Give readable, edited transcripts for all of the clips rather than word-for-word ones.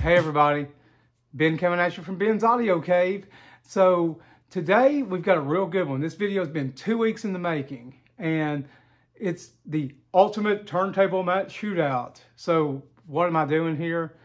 Hey everybody, Ben coming at you from Ben's Audio Cave. So today we've got a real good one. This video has been 2 weeks in the making and it's the ultimate turntable mat shootout. So what am I doing here?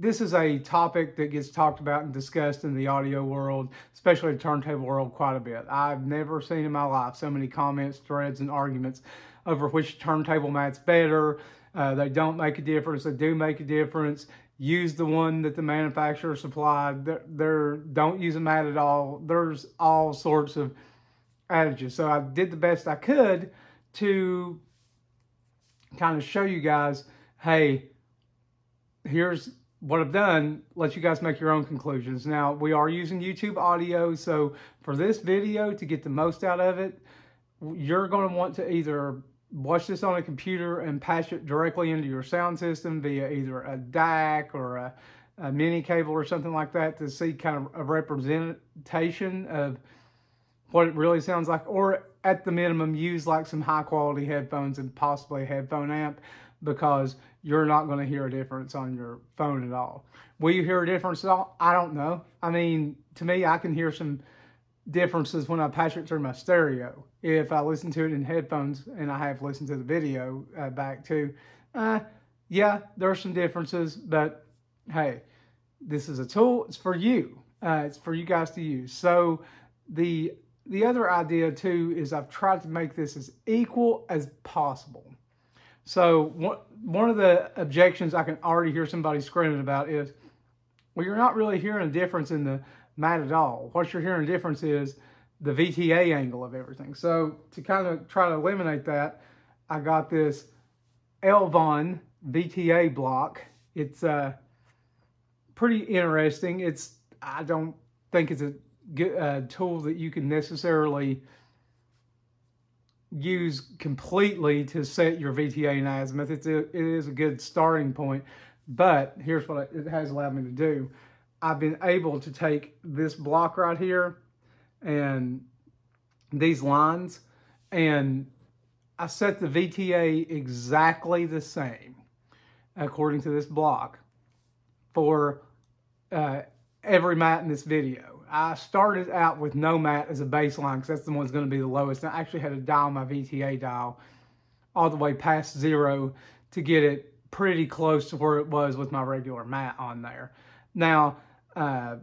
This is a topic that gets talked about and discussed in the audio world, especially the turntable world, quite a bit. I've never seen in my life so many comments, threads, and arguments over which turntable mat's better. They don't make a difference. They do make a difference. Use the one that the manufacturer supplied. Don't use a mat at all. There's all sorts of adages. So I did the best I could to kind of show you guys, hey, here's what I've done. Let you guys make your own conclusions. Now, we are using YouTube audio. So for this video, to get the most out of it, you're going to want to either watch this on a computer and patch it directly into your sound system via either a DAC or a mini cable or something like that to see kind of a representation of what it really sounds like, or at the minimum use like some high quality headphones and possibly a headphone amp, because you're not going to hear a difference on your phone at all. Will you hear a difference at all? I don't know. I mean, to me, I can hear some differences when I patch it through my stereo. If I listen to it in headphones, and I have listened to the video back too, yeah, there are some differences, but hey, this is a tool. It's for you. It's for you guys to use. So the other idea too is I've tried to make this as equal as possible. So one of the objections I can already hear somebody screaming about is, well, you're not really hearing a difference in the mat at all. What you're hearing difference is the VTA angle of everything. So to kind of try to eliminate that, I got this Elvon VTA block. It's pretty interesting. I don't think it's a good tool that you can necessarily use completely to set your VTA and azimuth. It is a good starting point, but here's what it has allowed me to do. I've been able to take this block right here and these lines, and I set the VTA exactly the same according to this block for every mat in this video. I started out with no mat as a baseline because that's the one that's going to be the lowest. And I actually had to dial my VTA dial all the way past zero to get it pretty close to where it was with my regular mat on there. Now, I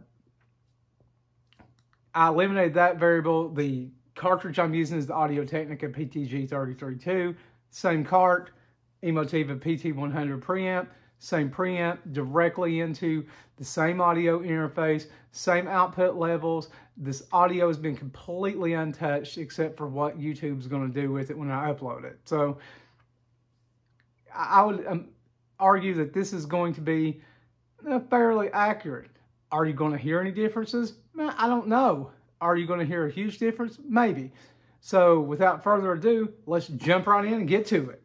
eliminated that variable. The cartridge I'm using is the Audio Technica PTG-33II, same cart, Emotiva PT-100 preamp, same preamp, directly into the same audio interface, same output levels. This audio has been completely untouched except for what YouTube's going to do with it when I upload it. So I would argue that this is going to be fairly accurate. Are you going to hear any differences? I don't know. Are you going to hear a huge difference? Maybe. So without further ado, let's jump right in and get to it.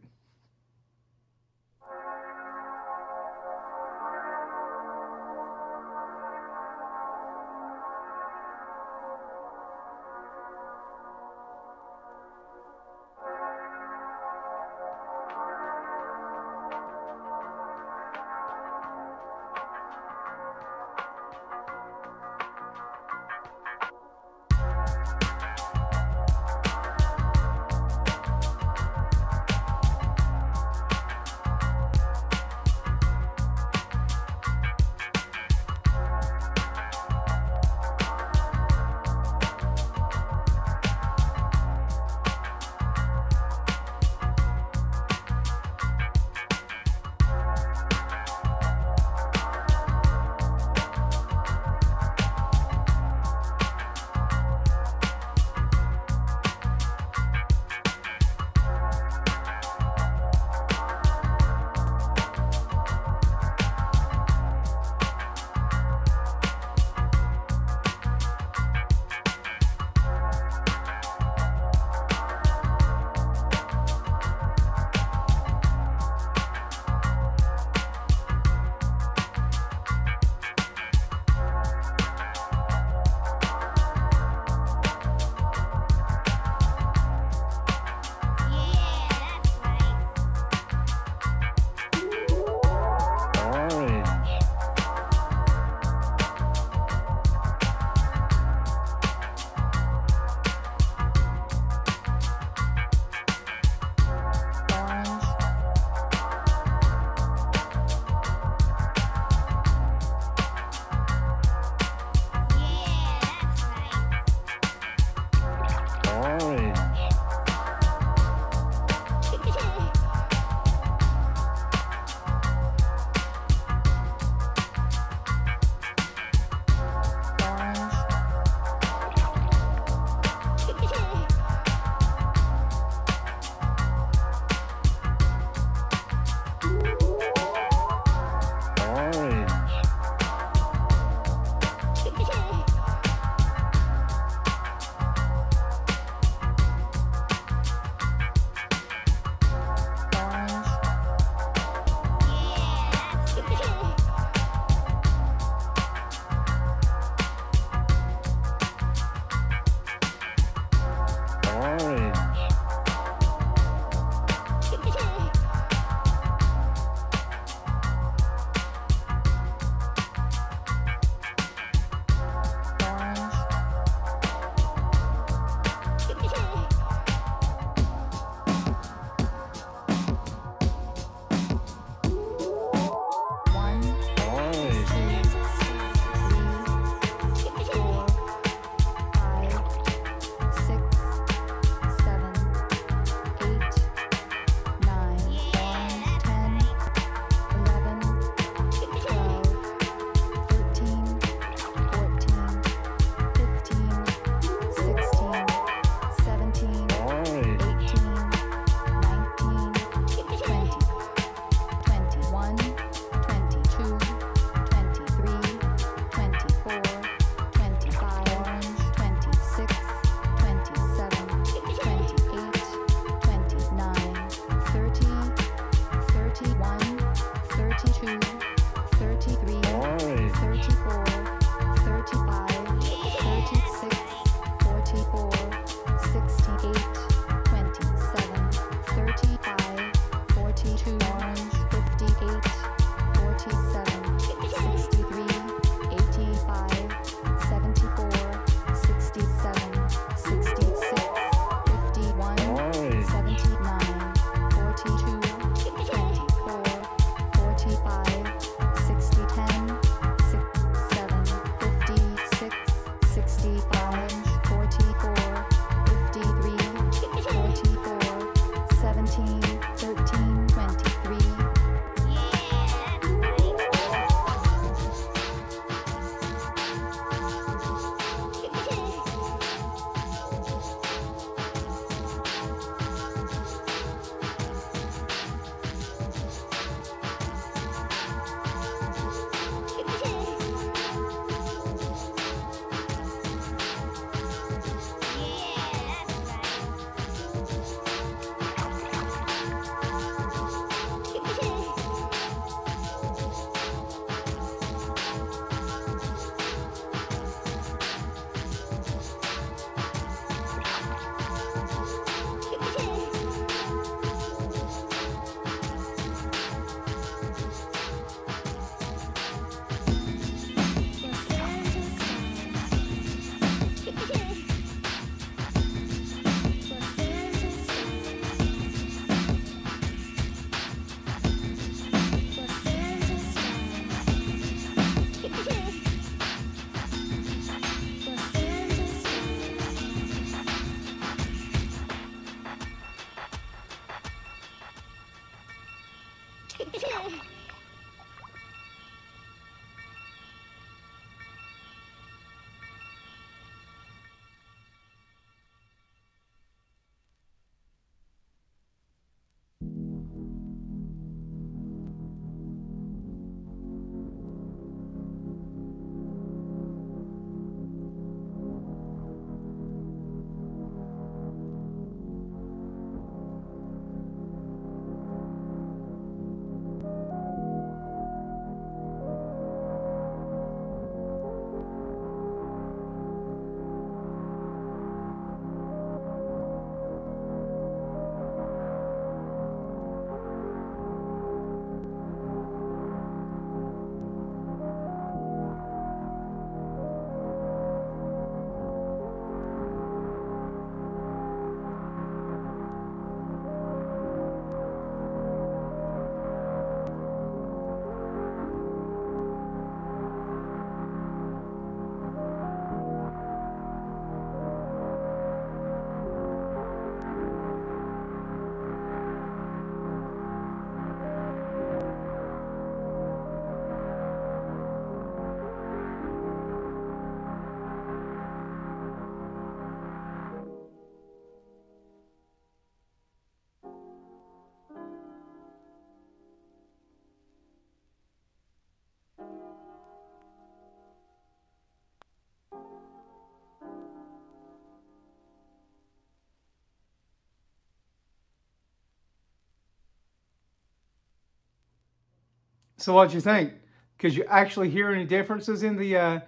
So what you think? Could you actually hear any differences in the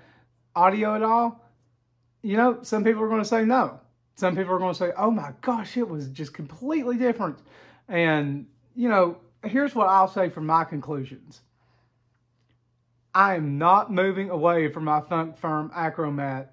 audio at all? You know, some people are going to say no. some people are going to say, oh my gosh, it was just completely different. And, you know, here's what I'll say from my conclusions. I am not moving away from my Funk Firm Achromat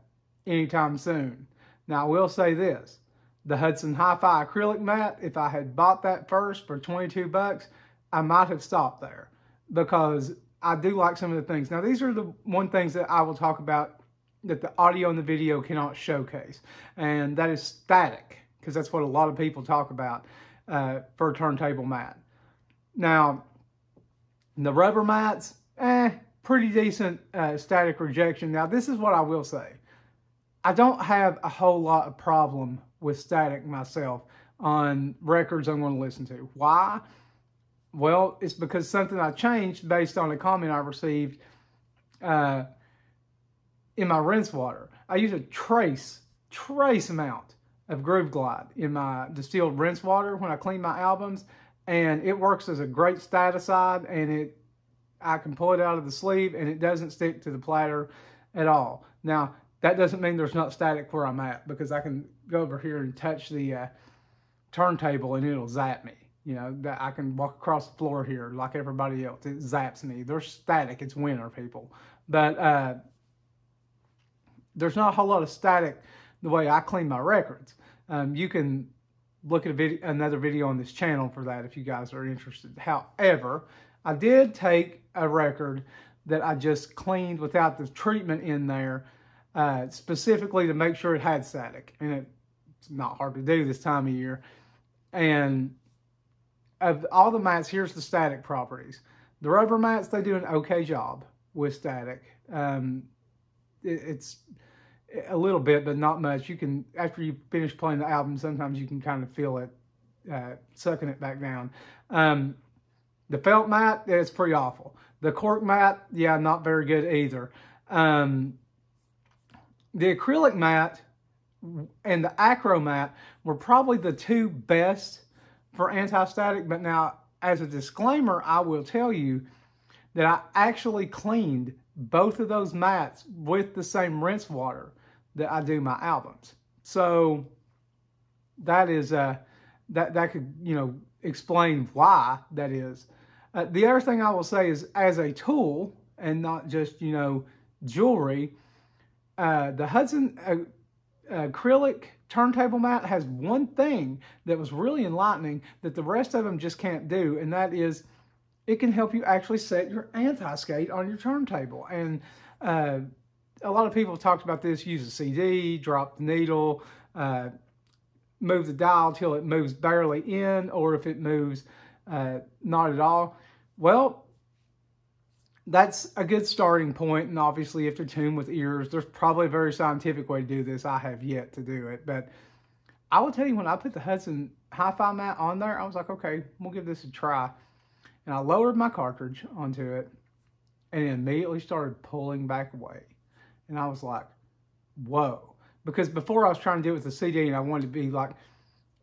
anytime soon. Now, I will say this. The Hudson Hi-Fi Acrylic Mat, if I had bought that first for 22 bucks, I might have stopped there because I do like some of the things. Now, these are the one things that I will talk about that the audio and the video cannot showcase, and that is static, because that's what a lot of people talk about for a turntable mat. Now, the rubber mats, pretty decent static rejection. Now, this is what I will say. I don't have a whole lot of problem with static myself on records I'm going to listen to. Why? Well, it's because something I changed based on a comment I received in my rinse water. I use a trace amount of Grooveglide in my distilled rinse water when I clean my albums, and it works as a great staticide, and I can pull it out of the sleeve, and it doesn't stick to the platter at all. Now, that doesn't mean there's not static where I'm at, because I can go over here and touch the turntable and it'll zap me. You know, that I can walk across the floor here like everybody else. It zaps me. There's static. It's winter, people. But there's not a whole lot of static the way I clean my records. You can look at another video on this channel for that if you guys are interested. However, I did take a record that I just cleaned without the treatment in there, specifically to make sure it had static. And it's not hard to do this time of year. And of all the mats, here's the static properties. The rubber mats, they do an okay job with static. It's a little bit, but not much. You can, after you finish playing the album, sometimes you can kind of feel it, sucking it back down. The felt mat, it's pretty awful. The cork mat, yeah, not very good either. The acrylic mat and the Achromat were probably the two best for anti-static, but now, as a disclaimer, I will tell you that I actually cleaned both of those mats with the same rinse water that I do my albums. So that is that could, you know, explain why that is. The other thing I will say is, as a tool and not just, you know, jewelry, the Hudson acrylic turntable mat has one thing that was really enlightening that the rest of them just can't do, and that is it can help you actually set your anti-skate on your turntable. And a lot of people have talked about this: use a CD, drop the needle, move the dial till it moves barely in, or if it moves not at all. Well, that's a good starting point, and obviously if they're tuned with ears, there's probably a very scientific way to do this. I have yet to do it, but I will tell you, when I put the Hudson Hi-Fi mat on there, I was like, okay, we'll give this a try. And I lowered my cartridge onto it and it immediately started pulling back away. And I was like, whoa. Because before I was trying to do it with the CD, and I wanted to be like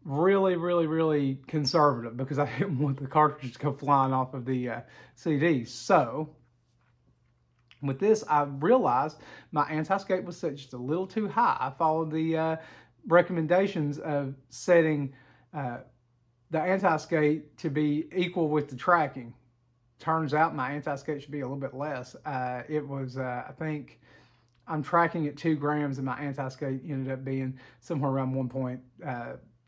really, really, really conservative because I didn't want the cartridge to go flying off of the CD. So with this, I realized my anti-skate was set just a little too high. I followed the recommendations of setting the anti-skate to be equal with the tracking. Turns out my anti-skate should be a little bit less. It was, I think, I'm tracking at 2 grams, and my anti-skate ended up being somewhere around 1.6,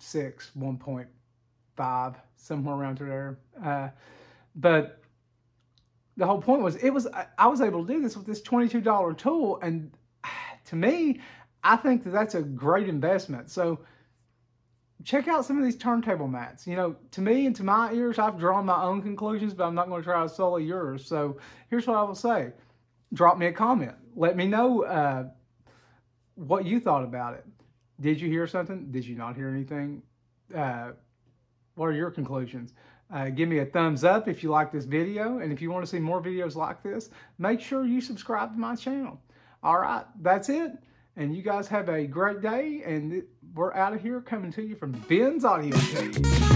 1.5, somewhere around there. But the whole point was, I was able to do this with this $22 tool, and to me, I think that that's a great investment. So check out some of these turntable mats. You know, to me and to my ears, I've drawn my own conclusions, but I'm not going to try to sell yours. So here's what I will say. Drop me a comment. Let me know what you thought about it. Did you hear something? Did you not hear anything? What are your conclusions? Give me a thumbs up if you like this video, and if you want to see more videos like this, make sure you subscribe to my channel. All right, that's it, and you guys have a great day, and we're out of here coming to you from Ben's Audio Cave.